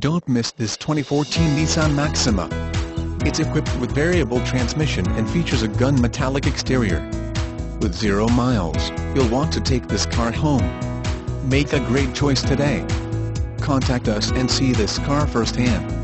Don't miss this 2014 Nissan Maxima. It's equipped with variable transmission and features a gun metallic exterior. With 0 miles, you'll want to take this car home. Make a great choice today. Contact us and see this car firsthand.